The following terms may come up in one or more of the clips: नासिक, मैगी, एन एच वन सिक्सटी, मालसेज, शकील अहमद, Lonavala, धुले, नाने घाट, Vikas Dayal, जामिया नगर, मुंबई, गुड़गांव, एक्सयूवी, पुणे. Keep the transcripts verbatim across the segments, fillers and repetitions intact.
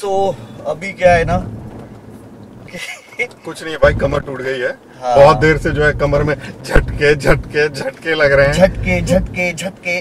सो so, अभी क्या है ना कुछ नहीं है भाई, कमर टूट गई है। हाँ। बहुत देर से जो है कमर में झटके झटके झटके लग रहे हैं, झटके झटके झटके।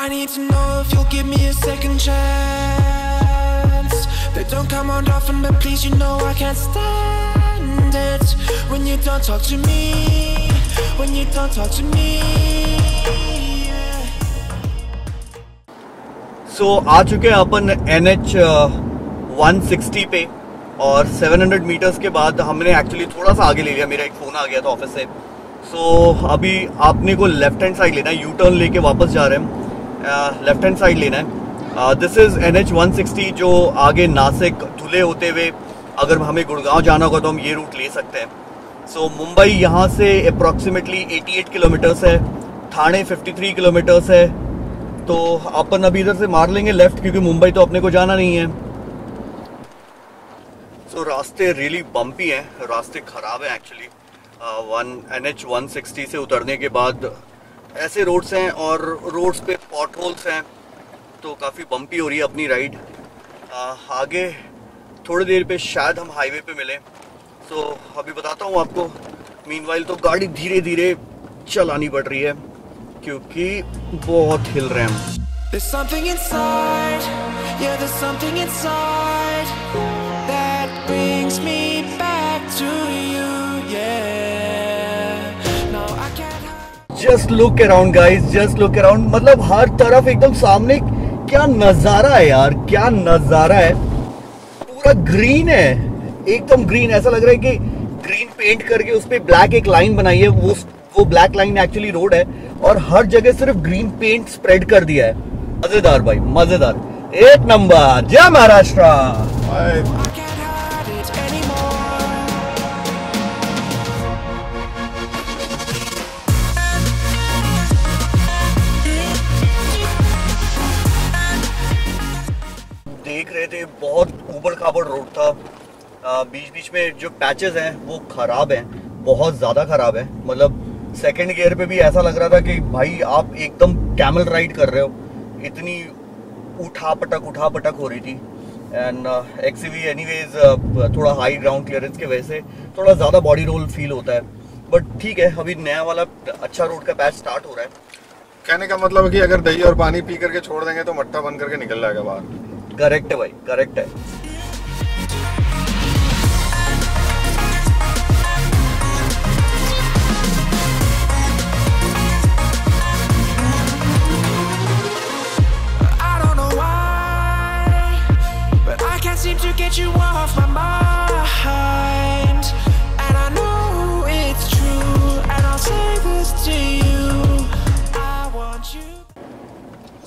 I need to know if you'll give me a second chance. They don't come on often, but please, you know I can't stand it when you don't talk to me, when you don't talk to me. So आ चुके हैं अपन एन एच वन सिक्सटी पे और seven hundred metres के बाद हमने actually थोड़ा सा आगे ले लिया। मेरा एक फ़ोन आ गया था ऑफिस से। सो so, अभी आपने को लेफ्ट हैंड साइड लेना है, यू टर्न लेके वापस जा रहे हैं, लेफ्ट हैंड साइड लेना है। This is एन एच वन सिक्सटी, जो आगे नासिक धुले होते हुए अगर हमें गुड़गांव जाना होगा तो हम ये रूट ले सकते हैं। सो so, मुंबई यहाँ से अप्रॉक्सीमेटली अठासी किलोमीटर्स है, थाने तिरेपन किलोमीटर्स है। तो अपन अभी इधर से मार लेंगे लेफ़्ट, क्योंकि मुंबई तो अपने को जाना नहीं है। सो so, रास्ते रियली बम्पी हैं, रास्ते ख़राब हैं actually. एन एच वन सिक्सटी से उतरने के बाद ऐसे रोड्स हैं और रोड्स पे पॉट होल्स हैं, तो काफ़ी बम्पी हो रही है अपनी राइड। आगे थोड़ी देर पे शायद हम हाईवे पे मिलें, तो अभी बताता हूँ आपको। मीनवाइल तो गाड़ी धीरे धीरे चलानी पड़ रही है क्योंकि बहुत हिल रहे हैं। There's something inside, yeah, there's something inside that brings me back to you, yeah. Just look around guys, just look around, मतलब हर तरफ एकदम सामने क्या नज़ारा है यार, क्या नज़ारा है। पूरा ग्रीन है, एकदम ग्रीन, ऐसा लग रहा है कि ग्रीन पेंट करके उस पर ब्लैक एक लाइन बनाई है। वो वो ब्लैक लाइन एक्चुअली रोड है और हर जगह सिर्फ ग्रीन पेंट स्प्रेड कर दिया है। मज़ेदार भाई, मज़ेदार, एक नंबर। जय महाराष्ट्र। देख रहे थे, बहुत ऊबड़ खाबड़ रोड था। आ, बीच बीच में जो पैचेस हैं वो खराब हैं, बहुत ज़्यादा खराब हैं। मतलब सेकंड गियर पे भी ऐसा लग रहा था कि भाई आप एकदम कैमल राइड कर रहे हो, इतनी उठा पटक उठा पटक हो रही थी। एंड एक्सयूवी एनीवेज थोड़ा हाई ग्राउंड क्लियरेंस के वजह से थोड़ा ज़्यादा बॉडी रोल फील होता है, बट ठीक है, अभी नया वाला अच्छा रोड का पैच स्टार्ट हो रहा है। कहने का मतलब है कि अगर दही और पानी पी करके छोड़ देंगे तो मट्टा बन करके निकल जाएगा बाहर। करेक्ट है भाई, करेक्ट है।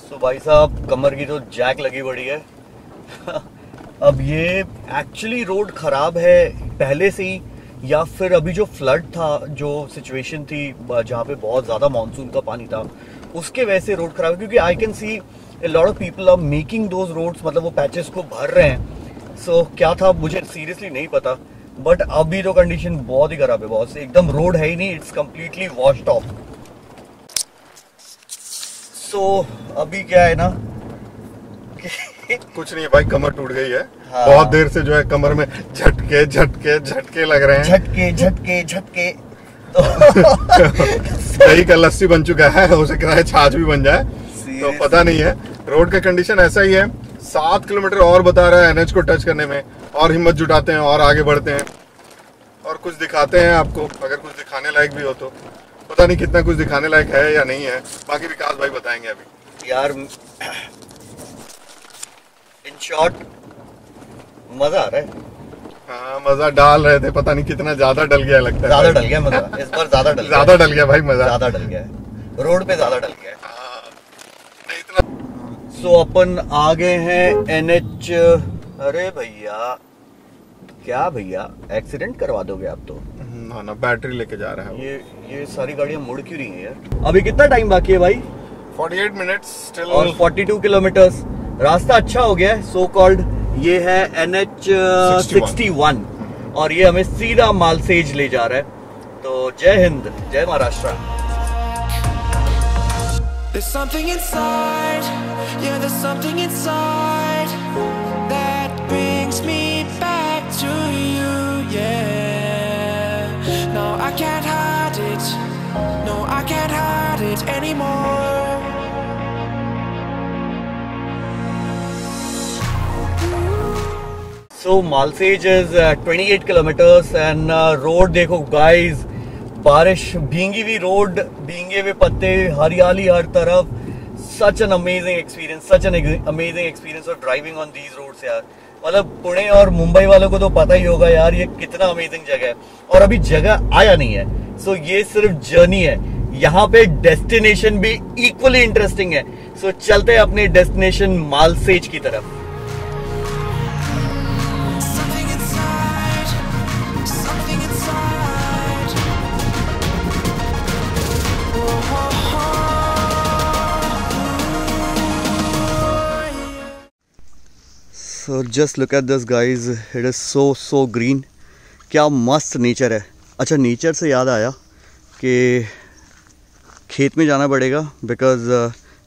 सो भाई साहब, कमर की तो जैक लगी पड़ी है। अब ये एक्चुअली रोड ख़राब है पहले से ही, या फिर अभी जो फ्लड था, जो सिचुएशन थी जहाँ पे बहुत ज़्यादा मानसून का पानी था, उसके वजह से रोड ख़राब है। क्योंकि I can see a lot of people are making those roads, मतलब वो पैचेस को भर रहे हैं। सो so, क्या था मुझे सीरियसली नहीं पता, बट अभी तो कंडीशन बहुत ही ख़राब है, बहुत एकदम रोड है ही नहीं, it's completely washed off. So अभी क्या है ना कुछ नहीं है भाई, कमर टूट गई है। हाँ। बहुत देर से जो है कमर में झटके झटके झटके लग रहे हैं, झटके झटके झटके। दही का लस्सी बन चुका है, हो सकता है छाछ भी बन जाए, तो पता नहीं है। रोड का कंडीशन ऐसा ही है। सात किलोमीटर और बता रहा है एन एच को टच करने में, और हिम्मत जुटाते हैं और आगे बढ़ते हैं और कुछ दिखाते हैं आपको, अगर कुछ दिखाने लायक भी हो तो। पता नहीं कितना कुछ दिखाने लायक है या नहीं है, बाकी विकास भाई बताएंगे अभी। यार इन शॉर्ट मजा आ रहा है। हाँ, मजा डाल रहे थे, पता नहीं कितना ज्यादा डल गया, लगता है ज्यादा डल गया मजा इस बार, ज्यादा डल ज्यादा डल गया भाई, मजा ज्यादा डल गया, रोड पे ज्यादा डल गया। हाँ, नहीं इतना। सो अपन आ गए हैं एन एच। अरे भैया क्या भैया एक्सीडेंट करवा दोगे आप तो। ना ना बैटरी लेके जा रहा है। ये ये सारी गाड़ियाँ मुड़ क्यों रही हैं यार। अभी कितना टाइम बाकी है भाई? अड़तालीस मिनट्स स्टिल और बयालीस किलोमीटर्स। रास्ता अच्छा हो गया है सो कॉल्ड। ये है एन एच इकसठ और ये हमें सीधा मालसेज ले जा रहा है। तो जय हिंद जय Maharashtra. There's something inside, yeah, there's something inside that brings me back to you, yeah. No, I can't hide it, no, I can't hide it anymore. So Malshej is uh, twenty-eight kilometers and uh, road देखो guys, बारिश, भींगी हुई road, भींगे हुए पत्ते, हरियाली हर तरफ। Such an amazing experience, such an amazing experience of driving on these roads यार। मतलब पुणे और मुंबई वालों को तो पता ही होगा यार ये कितना अमेजिंग जगह है। और अभी जगह आया नहीं है सो so, ये सिर्फ जर्नी है। यहाँ पे डेस्टिनेशन भी इक्वली इंटरेस्टिंग है। सो so, चलते हैं अपने डेस्टिनेशन मालसेज की तरफ। So just look at this guys, it is so so green. क्या मस्त नेचर है। अच्छा नेचर से याद आया कि खेत में जाना पड़ेगा बिकॉज़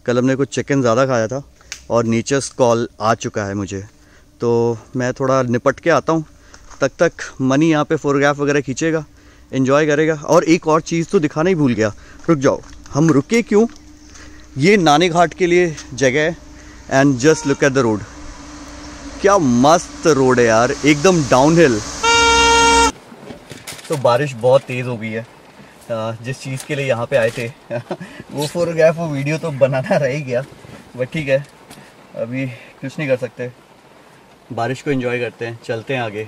कल हमने कुछ चिकन ज़्यादा खाया था और नेचर्स कॉल आ चुका है मुझे। तो मैं थोड़ा निपट के आता हूँ। तब तक, तक मनी यहाँ पे फोटोग्राफ वगैरह खींचेगा, एंजॉय करेगा। और एक और चीज़ तो दिखाना ही भूल गया। रुक जाओ, हम रुके क्यों? ये नाने घाट के लिए जगह है and just look at the road. क्या मस्त रोड है यार, एकदम डाउनहिल। तो बारिश बहुत तेज़ हो गई है। जिस चीज़ के लिए यहाँ पे आए थे वो फोटोग्राफ वो वीडियो तो बनाना रह ही गया, बट ठीक है अभी कुछ नहीं कर सकते। बारिश को एंजॉय करते हैं, चलते हैं आगे।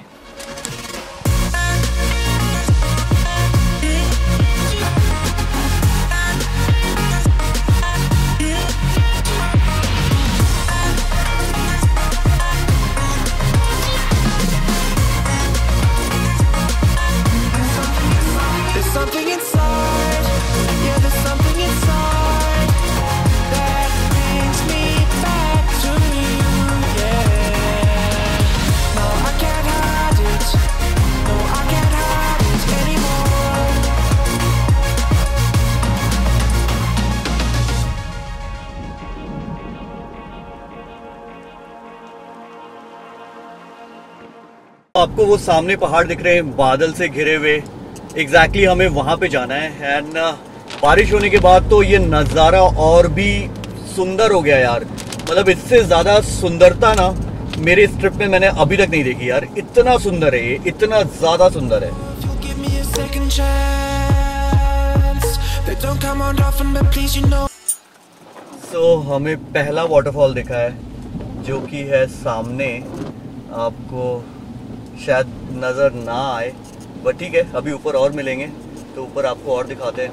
आपको वो सामने पहाड़ दिख रहे हैं बादल से घिरे हुए, एग्जैक्टली exactly हमें वहाँ पे जाना है। एंड बारिश होने के बाद तो ये नज़ारा और भी सुंदर हो गया यार। मतलब इससे ज़्यादा सुंदरता ना मेरे इस ट्रिप में मैंने अभी तक नहीं देखी यार। इतना सुंदर है ये, इतना ज़्यादा सुंदर है। सो so, हमें पहला वाटरफॉल दिखा है जो कि है सामने। आपको शायद नज़र ना आए बट ठीक है अभी ऊपर और मिलेंगे तो ऊपर आपको और दिखाते हैं।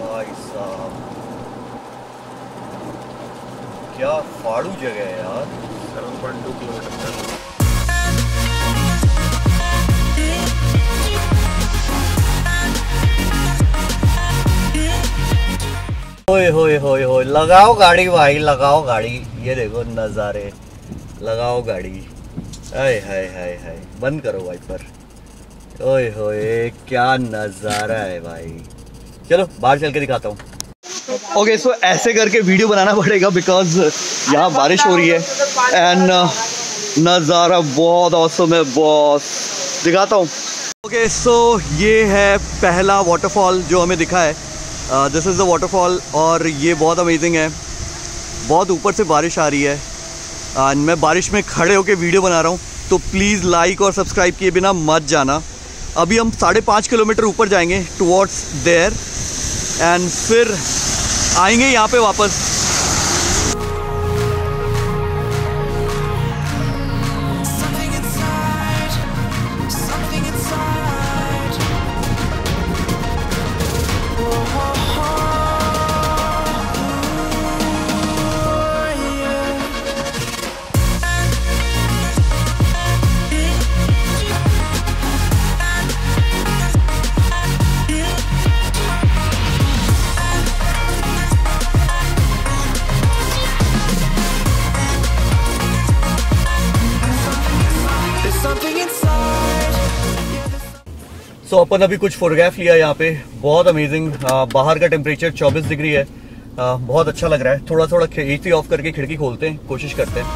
भाई साहब क्या फाड़ू जगह है यार। होए होए होए होए, लगाओ गाड़ी भाई, लगाओ गाड़ी। ये देखो नज़ारे, लगाओ गाड़ी। हाय हाय हाय हाय, बंद करो वाइपर। ओए होए क्या नज़ारा है भाई। चलो बाहर चल के दिखाता हूँ। ओके okay, सो so ऐसे करके वीडियो बनाना पड़ेगा बिकॉज यहाँ बारिश हो रही है एंड नज़ारा बहुत औसम है बॉस। दिखाता हूँ। ओके सो ये है पहला वाटरफॉल जो हमें दिखा है। दिस इज़ द वाटरफॉल और ये बहुत अमेजिंग है। बहुत ऊपर से बारिश आ रही है एंड मैं बारिश में खड़े होकर वीडियो बना रहा हूँ तो प्लीज़ लाइक और सब्सक्राइब किए बिना मत जाना। अभी हम साढ़े पाँच किलोमीटर ऊपर जाएंगे टुवर्ड्स देयर एंड फिर आएंगे यहाँ पे वापस। सो so, अपन अभी कुछ फोटोग्राफ लिया यहाँ पे। बहुत अमेजिंग, बाहर का टेम्परेचर चौबीस डिग्री है, आ, बहुत अच्छा लग रहा है। थोड़ा थोड़ा एसी ऑफ करके खिड़की खोलते हैं, कोशिश करते हैं।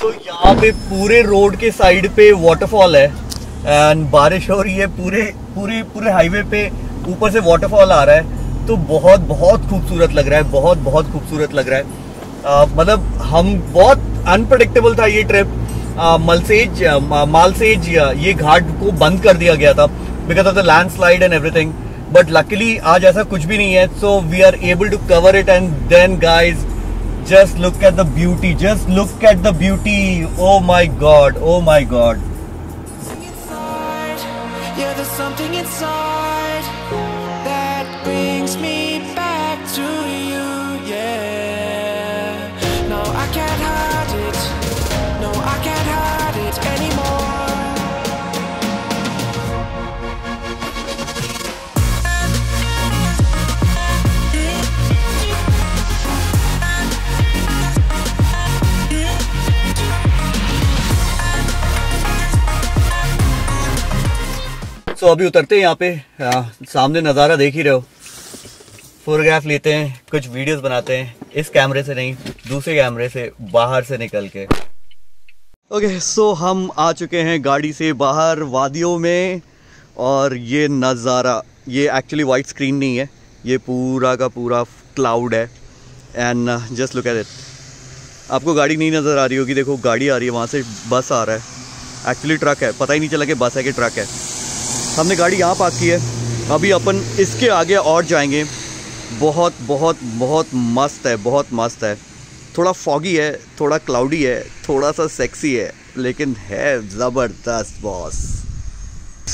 तो यहाँ पे पूरे रोड के साइड पे वाटरफॉल है एंड बारिश हो रही है, पूरे पूरे पूरे हाईवे पे ऊपर से वाटरफॉल आ रहा है। तो बहुत बहुत खूबसूरत लग रहा है, बहुत बहुत खूबसूरत लग रहा है। आ, मतलब हम बहुत अनप्रडिक्टेबल था ये ट्रिप। आ, मलसेज मालसेज ये घाट को बंद कर दिया गया था because of the landslide and everything, but luckily आज ऐसा कुछ भी नहीं है। So we are able to cover it and then guys just look at the beauty, just look at the beauty. Oh my god, oh my god. Yeah, there's something inside that brings me back to you, yeah. No, I can't hide it. No, I can't hide it anymore. तो अभी उतरते हैं यहाँ पे, आ, सामने नज़ारा देख ही रहे हो। फोटोग्राफ लेते हैं, कुछ वीडियोस बनाते हैं, इस कैमरे से नहीं दूसरे कैमरे से बाहर से निकल के। ओके सो हम आ चुके हैं गाड़ी से बाहर वादियों में, और ये नज़ारा, ये एक्चुअली वाइट स्क्रीन नहीं है, ये पूरा का पूरा क्लाउड है। And just look at it. आपको गाड़ी नहीं नज़र आ रही होगी, देखो गाड़ी आ रही है, वहाँ से बस आ रहा है, एक्चुअली ट्रक है, पता ही नहीं चला कि बस है कि ट्रक है। हमने गाड़ी यहाँ पार्क की है, अभी अपन इसके आगे और जाएंगे। बहुत बहुत बहुत मस्त है, बहुत मस्त है। थोड़ा फॉगी है, थोड़ा क्लाउडी है, थोड़ा सा सेक्सी है, लेकिन है ज़बरदस्त बॉस।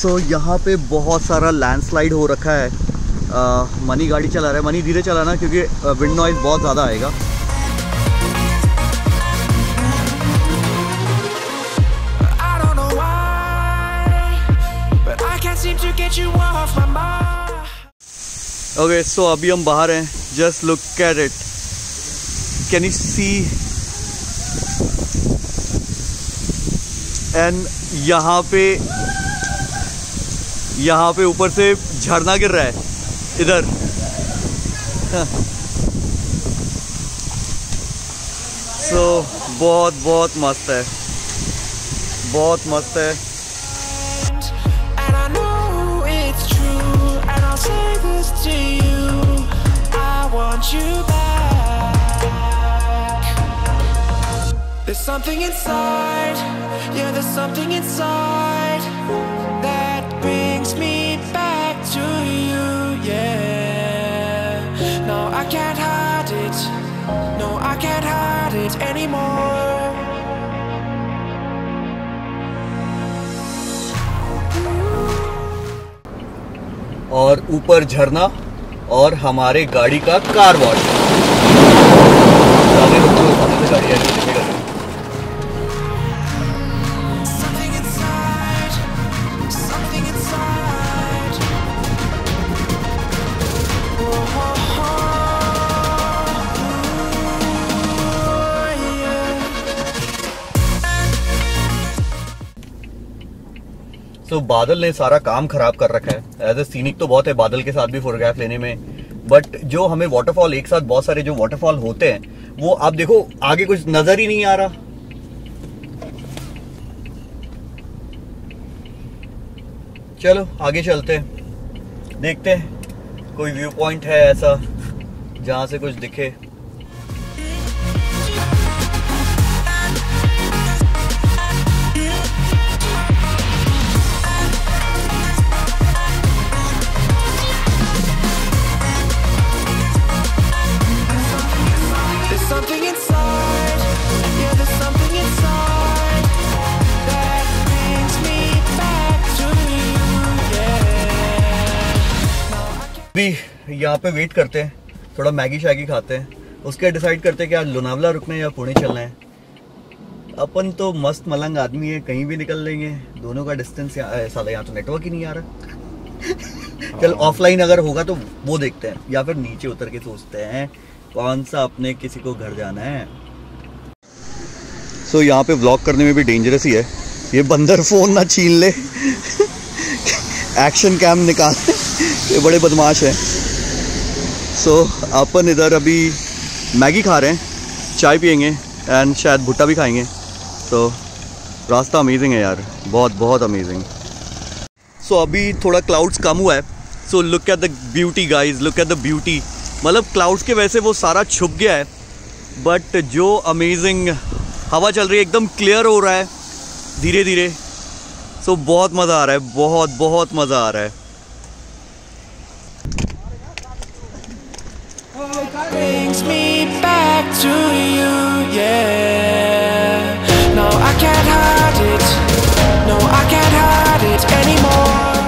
सो so, यहाँ पे बहुत सारा लैंडस्लाइड हो रखा है। आ, मनी गाड़ी चला रहा है, मनी धीरे चलाना क्योंकि विंड नॉइज़ बहुत ज़्यादा आएगा। ओके सो अभी हम बाहर हैं। Just look at it, can you see. And यहाँ पे यहाँ पे ऊपर से झरना गिर रहा है इधर। सो so, बहुत बहुत मस्त है, बहुत मस्त है। To you, I want you back. There's something inside, yeah, there's something inside that brings me back to you, yeah. No, I can't hide it. No, I can't hide it anymore. और ऊपर झरना और हमारे गाड़ी का car wash. तो so, बादल ने सारा काम खराब कर रखा है। एज ए सीनिक तो बहुत है बादल के साथ भी फोटोग्राफ लेने में, बट जो हमें वाटरफॉल एक साथ बहुत सारे जो वाटरफॉल होते हैं वो आप देखो आगे कुछ नजर ही नहीं आ रहा। चलो आगे चलते हैं, देखते हैं कोई व्यू पॉइंट है ऐसा जहाँ से कुछ दिखे। यहाँ पे वेट करते हैं, थोड़ा मैगी शैगी खाते हैं, उसके डिसाइड करते हैं कि आज लोनावला रुकना है या पुणे चलना है। अपन तो मस्त मलंग आदमी है, कहीं भी निकल लेंगे। दोनों का डिस्टेंस साला यहाँ तो नेटवर्क ही नहीं आ रहा। चल ऑफलाइन अगर होगा तो वो देखते हैं, या फिर नीचे उतर के सोचते हैं कौन सा अपने किसी को घर जाना है। सो so, यहाँ पे व्लॉग करने में भी डेंजरस ही है। ये बंदर फोन ना छीन ले। एक्शन कैम निकाल, ये बड़े बदमाश हैं। सो so, अपन इधर अभी मैगी खा रहे हैं, चाय पियेंगे एंड शायद भुट्टा भी खाएंगे। तो so, रास्ता अमेजिंग है यार, बहुत बहुत अमेजिंग। सो so, अभी थोड़ा क्लाउड्स कम हुआ है। So look at the beauty guys, look at the beauty. मतलब क्लाउड्स के वैसे वो सारा छुप गया है, बट जो अमेजिंग हवा चल रही है, एकदम क्लियर हो रहा है धीरे धीरे। सो so, बहुत मज़ा आ रहा है, बहुत बहुत मज़ा आ रहा है। Brings me back to you, yeah. No, I can't hide it. No, I can't hide it anymore.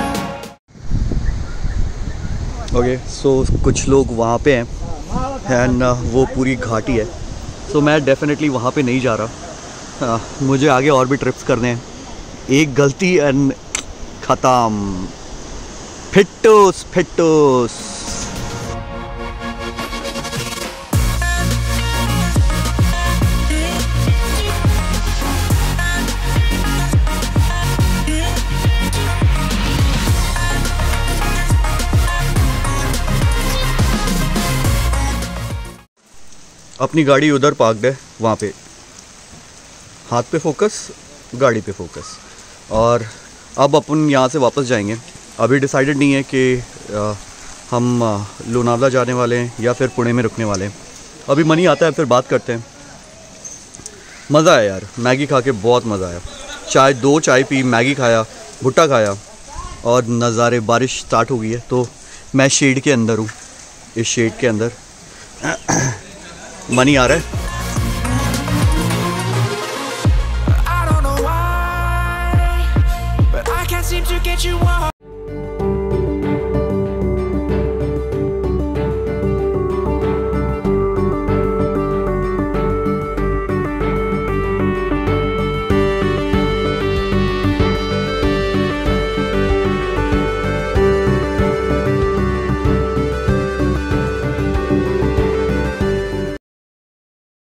Okay, so कुछ लोग वहाँ पे हैं एंड वो पूरी घाटी है। सो so, मैं डेफिनेटली वहाँ पे नहीं जा रहा। uh, मुझे आगे और भी ट्रिप्स करने हैं। एक गलती एंड ख़त्म। फिट्टोस फिट्टोस। अपनी गाड़ी उधर पार्कड है, वहाँ पे हाथ पे फोकस, गाड़ी पे फोकस। और अब अपन यहाँ से वापस जाएंगे। अभी डिसाइडेड नहीं है कि आ, हम लोनावला जाने वाले हैं या फिर पुणे में रुकने वाले हैं। अभी मन ही आता है, फिर बात करते हैं। मज़ा आया यार, मैगी खा के बहुत मज़ा आया। चाय दो चाय पी, मैगी खाया, भुट्टा खाया और नज़ारे। बारिश स्टार्ट हो गई है तो मैं शेड के अंदर हूँ, इस शेड के अंदर। मनी आ रहा है। I don't know why, but I can't seem to get you off